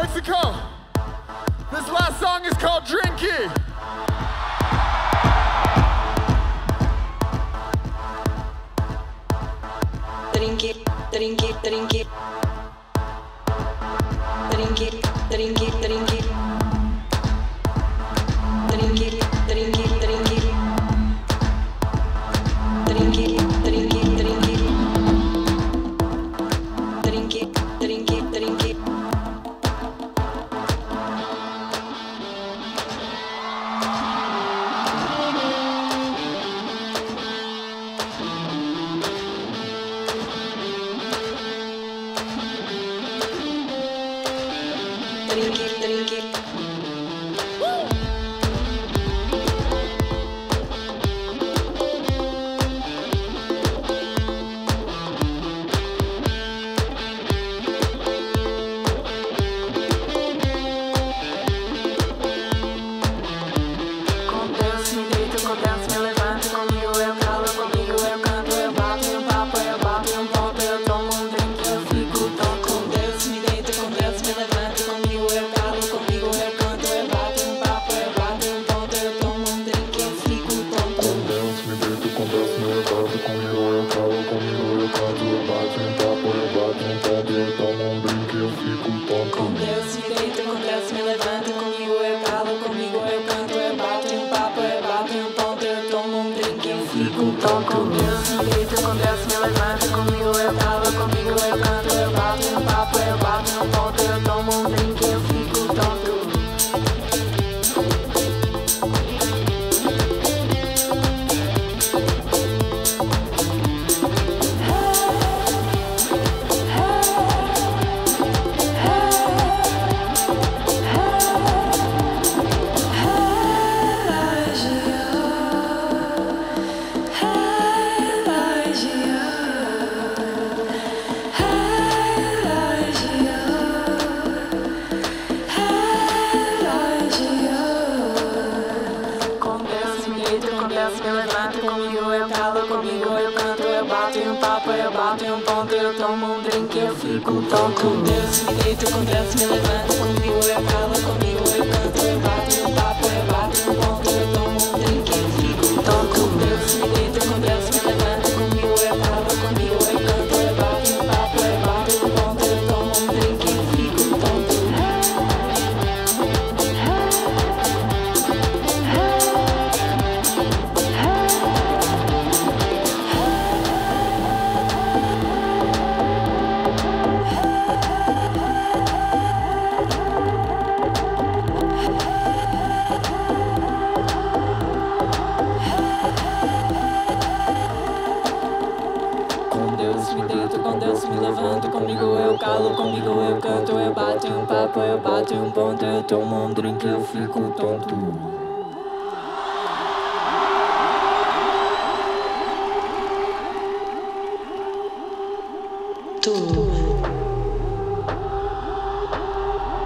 Mexico. This last song is called Drinkee. Drinkee, drinkee, drinkee. Drinkee, drinkee, drinkee. Drinkee, drinkee, drinkee. Drinkee, drinkee, drinkee. Drinkee, drinkee, drinkee. Drinkee, drinkee. Woo! Com Deus me deito, com Deus me levanto, comigo eu calo, comigo eu canto, eu bato um papo, eu bato um ponto, eu tomo drink, eu fico tão. Com Deus me deito, com Deus me levanto, comigo eu calo, comigo eu canto, eu bato um papo, eu bato um ponto, eu tomo drink, eu fico tão. Com Deus me deito, com Deus me levanto, comigo eu calo, comigo eu canto, eu bato um papo, eu bato um ponto, eu tomo drink, eu fico tão. Com Deus me deito, com Deus me levanto, comigo eu calo, comigo eu canto, eu bato um papo, eu bato um ponto, eu tomo drink, eu fico tão. Com Deus me deito, com Deus me levanto, comigo eu calo, comigo eu canto, eu bato um papo, eu bato um ponto, eu tomo drink, eu fico tonto. Me levanto, comigo eu calo, comigo eu canto, eu bato um papo, eu bato um ponto, eu tomo drink, eu fico tonto.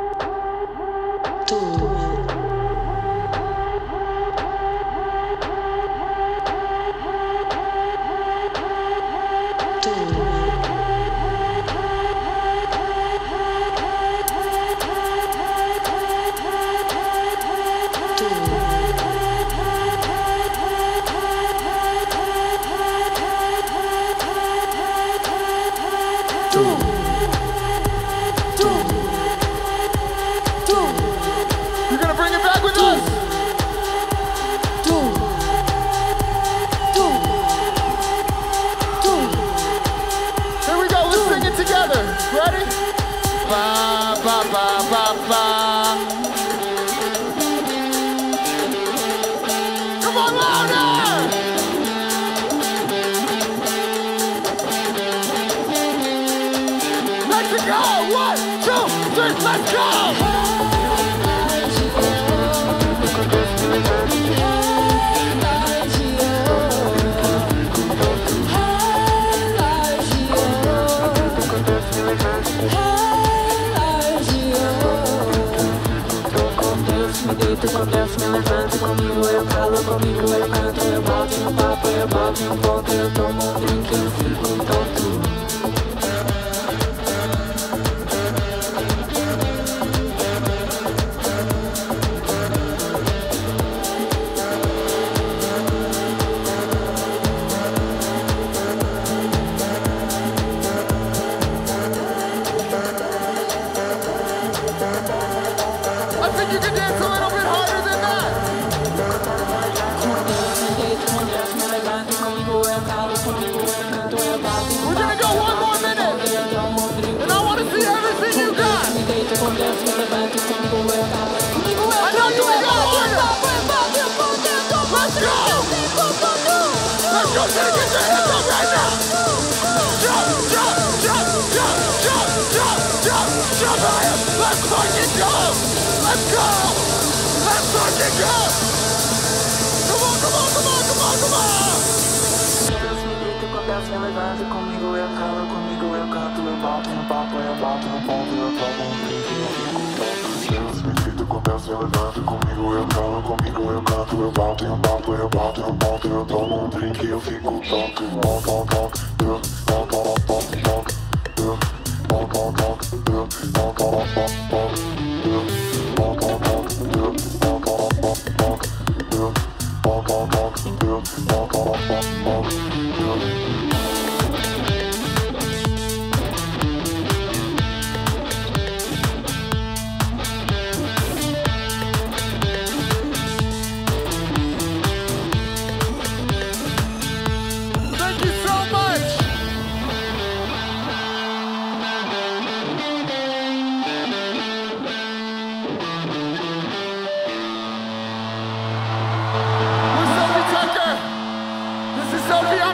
Com Deus me deito, com Deus me levanto, comigo eu calo, comigo eu canto, eu bato um papo, eu bato um ponto, eu tomo drink, eu fico tonto. Com Deus me deito, com Deus me levanto, comigo eu calo, comigo eu canto, eu bato um papo, eu bato um ponto, eu tomo drink, eu fico tonto. Com Deus me levanto, comigo eu calo, comigo eu canto, eu bato um papo, eu bato um ponto, eu tomo um drink, eu fico tonto. Ready? Ba ba ba ba ba. Come on, louder! Let's go! 1, 2, 3, let's go! Com Deus me levanto, comigo eu calo, comigo eu canto, eu bato um papo, eu bato um ponto, eu tomo um drink, eu fico tonto. You're gonna get your hands up right now! Jump higher! Let's fucking go! Let's go! Let's fucking go! Come on! Deus me grita com a peça, eu levanto comigo, eu calo comigo, eu canto, eu bato no papo, eu bato no ponto, eu tomo um drink, eu fico pronto. Deus me grita com a peça, eu levanto comigo, eu calo comigo, eu canto, eu bato no papo, eu bato no ponto, eu tomo um drink, eu fico pronto.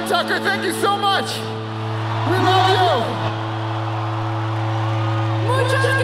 Tucker, thank you so much. We love you. Muchas gracias.